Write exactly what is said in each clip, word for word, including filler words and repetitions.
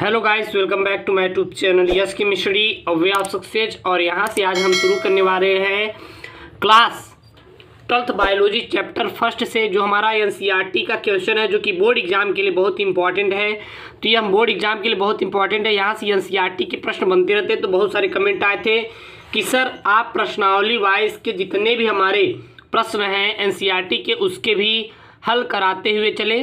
Hello guys, welcome back to my YouTube channel SKM study way of success. और यहां से आज हम शुरू करने वाले हैं class twelfth biology chapter first से, जो हमारा एनसीईआरटी का क्वेश्चन है, जो कि बोर्ड एग्जाम के लिए बहुत इंपॉर्टेंट है। तो ये हम बोर्ड एग्जाम के लिए बहुत इंपॉर्टेंट है। यहाँ से एनसीईआरटी के प्रश्न बनते रहते हैं। तो बहुत सारे कमेंट आए थे कि सर आप प्रश्नावली वाइज के जितने भी हमारे प्रश्न हैं एनसीईआरटी के, उसके भी हल कराते हुए चले।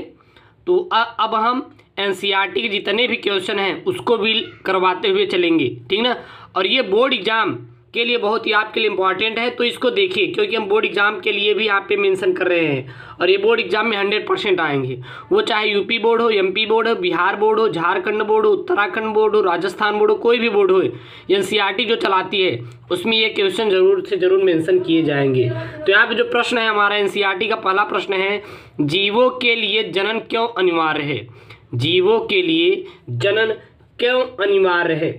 तो अब हम एनसीईआरटी के जितने भी क्वेश्चन हैं उसको भी करवाते हुए चलेंगे, ठीक ना। और ये बोर्ड एग्ज़ाम के लिए बहुत ही आपके लिए इम्पॉर्टेंट है, तो इसको देखिए, क्योंकि हम बोर्ड एग्ज़ाम के लिए भी यहाँ पे मेंशन कर रहे हैं। और ये बोर्ड एग्ज़ाम में हंड्रेड परसेंट आएंगे, वो चाहे यूपी बोर्ड हो, एमपी बोर्ड हो, बिहार बोर्ड हो, झारखंड बोर्ड हो, उत्तराखंड बोर्ड हो, राजस्थान बोर्ड हो, कोई भी बोर्ड हो, एनसीईआरटी जो चलाती है उसमें ये क्वेश्चन जरूर से ज़रूर मेंशन किए जाएंगे। तो यहाँ पर जो प्रश्न है हमारा एनसीईआरटी का, पहला प्रश्न है जीवों के लिए जनन क्यों अनिवार्य है। जीवों के लिए जनन क्यों अनिवार्य है,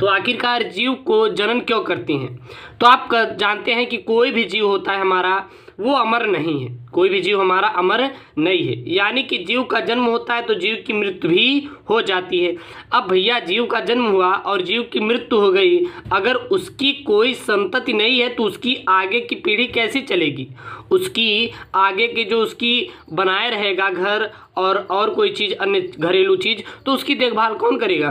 तो आखिरकार जीव को जनन क्यों करते हैं। तो आप जानते हैं कि कोई भी जीव होता है हमारा वो अमर नहीं है, कोई भी जीव हमारा अमर नहीं है, यानी कि जीव का जन्म होता है तो जीव की मृत्यु भी हो जाती है। अब भैया जीव का जन्म हुआ और जीव की मृत्यु हो गई, अगर उसकी कोई संतति नहीं है तो उसकी आगे की पीढ़ी कैसे चलेगी, उसकी आगे के जो उसकी बनाए रहेगा घर और और कोई चीज़, अन्य घरेलू चीज़, तो उसकी देखभाल कौन करेगा।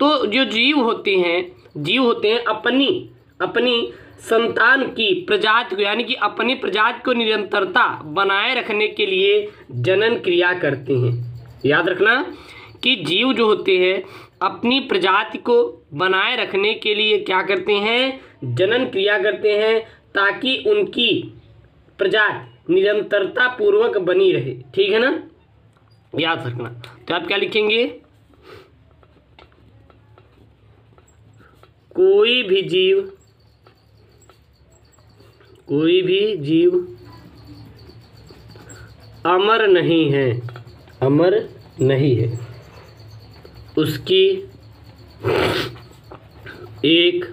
तो जो जीव होते हैं, जीव होते हैं अपनी अपनी संतान की प्रजाति को, यानी कि अपनी प्रजाति को निरंतरता बनाए रखने के लिए जनन क्रिया करते हैं। याद रखना कि जीव जो होते हैं अपनी प्रजाति को बनाए रखने के लिए क्या करते हैं, जनन क्रिया करते हैं, ताकि उनकी प्रजाति निरंतरता पूर्वक बनी रहे, ठीक है ना, याद रखना। तो आप क्या लिखेंगे, कोई भी जीव कोई भी जीव अमर नहीं है, अमर नहीं है, उसकी एक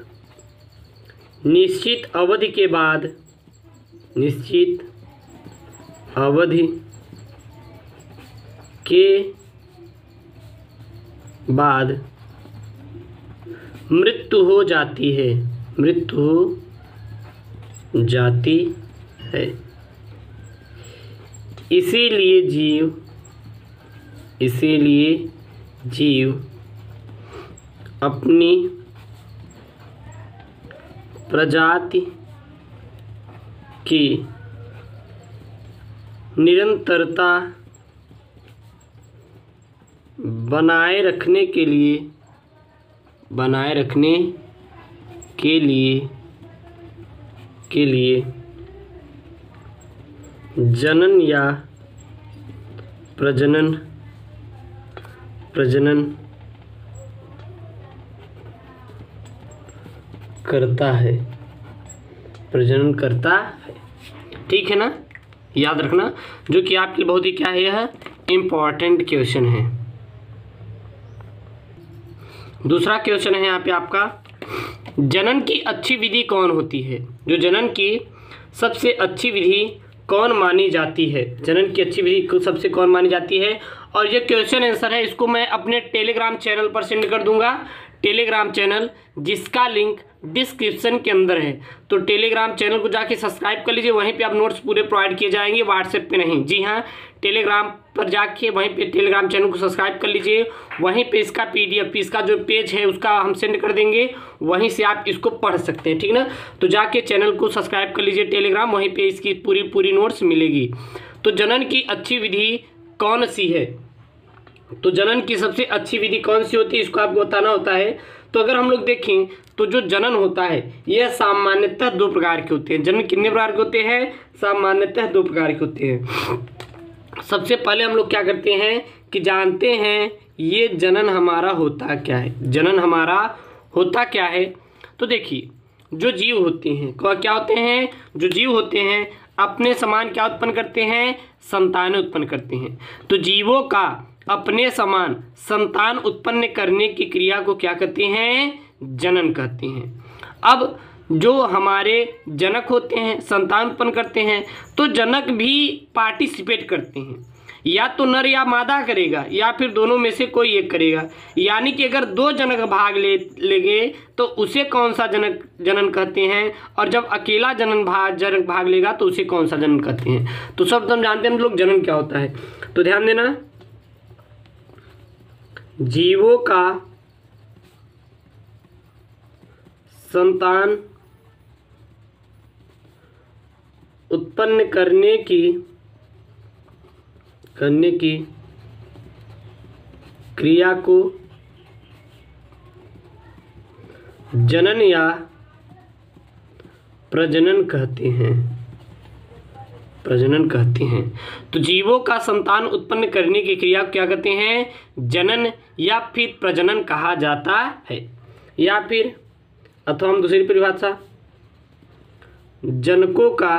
निश्चित अवधि के बाद निश्चित अवधि के बाद मृत्यु हो जाती है, मृत्यु हो जाती है। इसीलिए जीव इसीलिए जीव अपनी प्रजाति की निरंतरता बनाए रखने के लिए बनाए रखने के लिए के लिए जनन या प्रजनन प्रजनन करता है, प्रजनन करता है, ठीक है ना, याद रखना। जो कि आपके बहुत ही क्या है, यह इम्पॉर्टेंट क्वेश्चन है। दूसरा क्वेश्चन है यहाँ पे आपका, जनन की अच्छी विधि कौन होती है। जो जनन की सबसे अच्छी विधि कौन मानी जाती है, जनन की अच्छी विधि को सबसे कौन मानी जाती है। और ये क्वेश्चन आंसर है, इसको मैं अपने टेलीग्राम चैनल पर सेंड कर दूंगा, टेलीग्राम चैनल जिसका लिंक डिस्क्रिप्शन के अंदर है। तो टेलीग्राम चैनल को जाके सब्सक्राइब कर लीजिए, वहीं पे आप नोट्स पूरे प्रोवाइड किए जाएंगे, व्हाट्सएप पे नहीं। जी हाँ, टेलीग्राम पर जाके वहीं पे टेलीग्राम चैनल को सब्सक्राइब कर लीजिए, वहीं पे इसका पीडीएफ, इसका जो पेज है उसका हम सेंड कर देंगे, वहीं से आप इसको पढ़ सकते हैं, ठीक ना। तो जाके चैनल को सब्सक्राइब कर लीजिए टेलीग्राम, वहीं पर इसकी पूरी पूरी नोट्स मिलेगी। तो जनन की अच्छी विधि कौन सी है, तो जनन की सबसे अच्छी विधि कौन सी होती है, इसको आपको बताना होता है। तो अगर हम लोग देखें तो जो जनन होता है यह सामान्यतः दो प्रकार के होते हैं। जनन कितने प्रकार के होते हैं, सामान्यतः दो प्रकार के होते हैं। सबसे पहले हम लोग क्या करते हैं कि जानते हैं ये जनन हमारा होता क्या है, जनन हमारा होता क्या है। तो देखिए, जो जीव होते हैं क्या होते हैं, जो जीव होते हैं अपने समान क्या उत्पन्न करते हैं, संतान उत्पन्न करते हैं। तो जीवों का अपने समान संतान उत्पन्न करने की क्रिया को क्या कहते हैं, जनन कहते हैं। अब जो हमारे जनक होते हैं संतान उत्पन्न करते हैं, तो जनक भी पार्टिसिपेट करते हैं, या तो नर या मादा करेगा या फिर दोनों में से कोई एक करेगा। यानी कि अगर दो जनक भाग ले लेंगे तो उसे कौन सा जनक जनन कहते हैं, और जब अकेला जनन भाग जनक भाग लेगा तो उसे कौन सा जनन कहते हैं। तो सब हम जानते हैं हम लोग जनन क्या होता है, तो ध्यान देना। जीवों का संतान उत्पन्न करने की करने की क्रिया को जनन या प्रजनन कहते हैं प्रजनन कहते हैं तो जीवों का संतान उत्पन्न करने की क्रिया को क्या कहते हैं, जनन या फिर प्रजनन कहा जाता है। या फिर अथवा हम दूसरी परिभाषा, जनकों का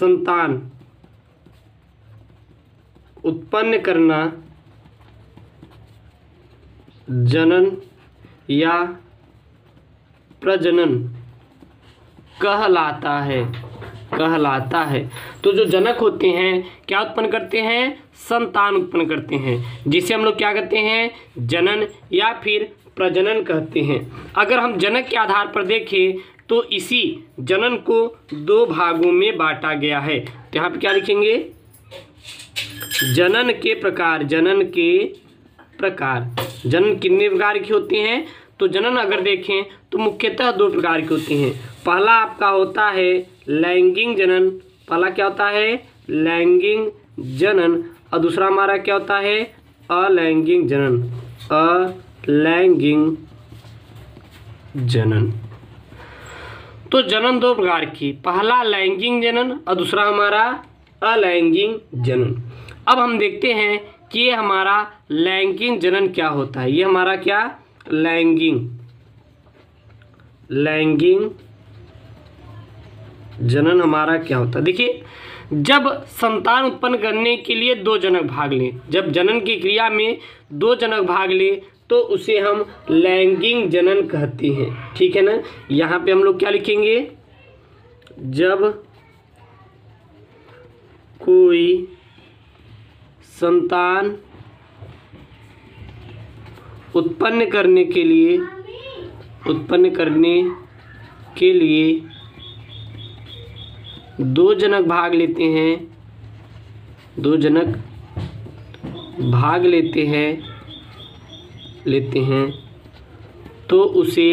संतान उत्पन्न करना जनन या प्रजनन कहलाता है कहलाता है तो जो जनक होते हैं क्या उत्पन्न करते हैं, संतान उत्पन्न करते हैं, जिसे हम लोग क्या कहते हैं, जनन या फिर प्रजनन कहते हैं। अगर हम जनक के आधार पर देखें तो इसी जनन को दो भागों में बांटा गया है। तो यहाँ पे क्या लिखेंगे, जनन के प्रकार जनन के प्रकार जनन कितने प्रकार के होते हैं, तो जनन अगर देखें तो मुख्यतः दो प्रकार के होते हैं। पहला आपका होता है लैंगिक जनन, पहला क्या होता है लैंगिक जनन, और दूसरा हमारा क्या होता है अलैंगिक जनन अलैंगिक जनन तो जनन दो प्रकार की, पहला लैंगिक जनन और दूसरा हमारा अलैंगिक जनन। अब हम देखते हैं कि ये हमारा लैंगिक जनन क्या होता है, ये हमारा क्या लैंगिक लैंगिक जनन हमारा क्या होता है। देखिए, जब संतान उत्पन्न करने के लिए दो जनक भाग लें, जब जनन की क्रिया में दो जनक भाग लें तो उसे हम लैंगिक जनन कहते हैं, ठीक है ना। यहाँ पे हम लोग क्या लिखेंगे, जब कोई संतान उत्पन्न करने के लिए उत्पन्न करने के लिए दो जनक भाग लेते हैं दो जनक भाग लेते हैं लेते हैं तो उसे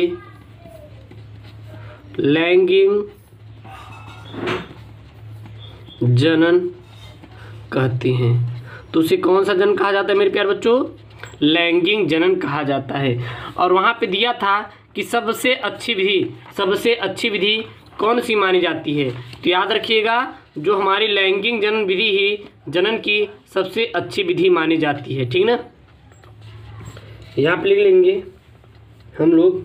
लैंगिक जनन कहते हैं। तो उसे कौन सा जनन कहा जाता है मेरे प्यारे बच्चों, लैंगिक जनन कहा जाता है। और वहाँ पे दिया था कि सबसे अच्छी विधि सबसे अच्छी विधि कौन सी मानी जाती है, तो याद रखिएगा जो हमारी लैंगिक जनन विधि ही जनन की सबसे अच्छी विधि मानी जाती है, ठीक ना। यहाँ पे लिख लेंगे हम लोग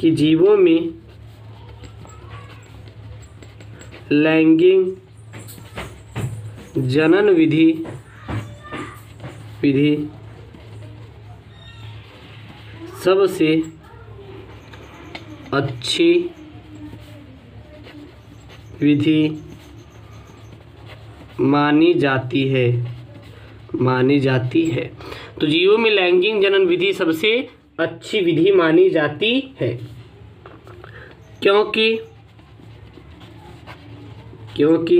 कि जीवों में लैंगिक जनन विधि विधि सबसे अच्छी विधि मानी जाती है मानी जाती है तो जीवों में लैंगिक जनन विधि सबसे अच्छी विधि मानी जाती है, क्योंकि क्योंकि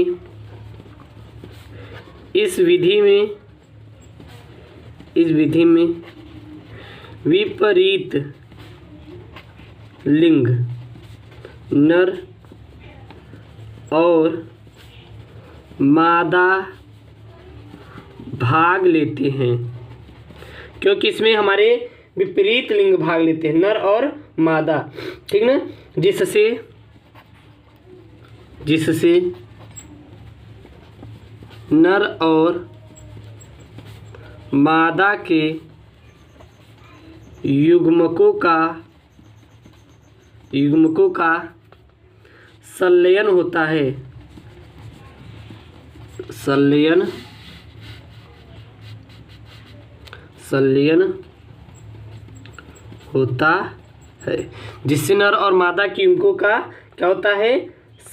इस विधि में इस विधि में विपरीत लिंग नर और मादा भाग लेते हैं, क्योंकि इसमें हमारे विपरीत लिंग भाग लेते हैं नर और मादा, ठीक ना, जिससे जिससे नर और मादा के युग्मकों का युग्मकों का संलयन होता है संलयन संलयन होता है जिससे नर और मादा की युग्मकों का क्या होता है,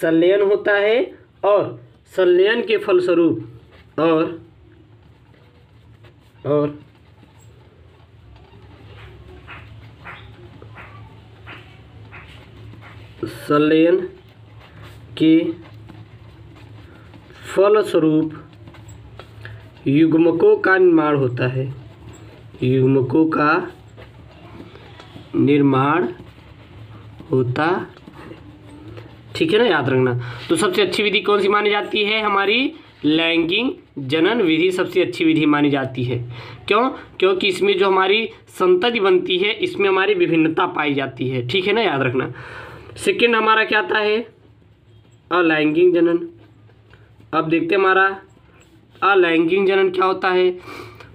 संलयन होता है और संलयन के फलस्वरूप और और संलयन के फलस्वरूप युग्मकों का निर्माण होता है, युग्मकों का निर्माण होता है। ठीक है ना, याद रखना। तो सबसे अच्छी विधि कौन सी मानी जाती है? हमारी लैंगिंग जनन विधि सबसे अच्छी विधि मानी जाती है। क्यों? क्योंकि इसमें जो हमारी संतति बनती है इसमें हमारी विभिन्नता पाई जाती है। ठीक है ना, याद रखना। सेकेंड हमारा क्या आता है? अलैंगिक जनन। अब देखते हैं हमारा अलैंगिक जनन क्या होता है।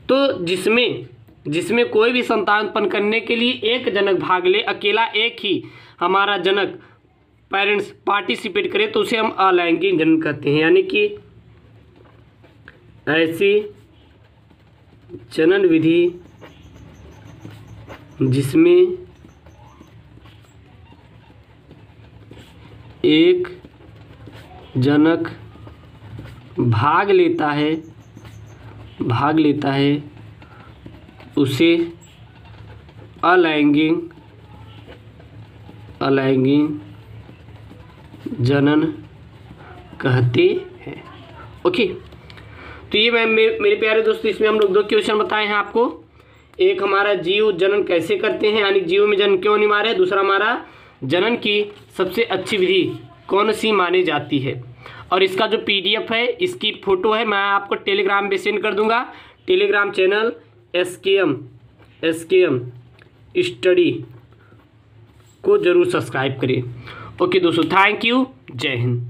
तो जिसमें जिसमें कोई भी संतान उत्पन्न करने के लिए एक जनक भाग ले, अकेला एक ही हमारा जनक पेरेंट्स पार्टिसिपेट करे तो उसे हम अलैंगिक जनन कहते हैं। यानी कि ऐसी जनन विधि जिसमें एक जनक भाग लेता है भाग लेता है उसे अलैंगिक अलैंगिक जनन कहते हैं। ओके, तो ये मैम मेरे प्यारे दोस्तों, इसमें हम लोग दो क्वेश्चन बताए हैं आपको। एक हमारा जीव जनन कैसे करते हैं, यानी जीव में जनन क्यों अनिवार्य है। दूसरा हमारा जनन की सबसे अच्छी विधि कौन सी मानी जाती है। और इसका जो पीडीएफ है, इसकी फ़ोटो है, मैं आपको टेलीग्राम पे सेंड कर दूंगा। Telegram channel SKM SKM study को ज़रूर सब्सक्राइब करें। ओके दोस्तों, थैंक यू, जय हिंद।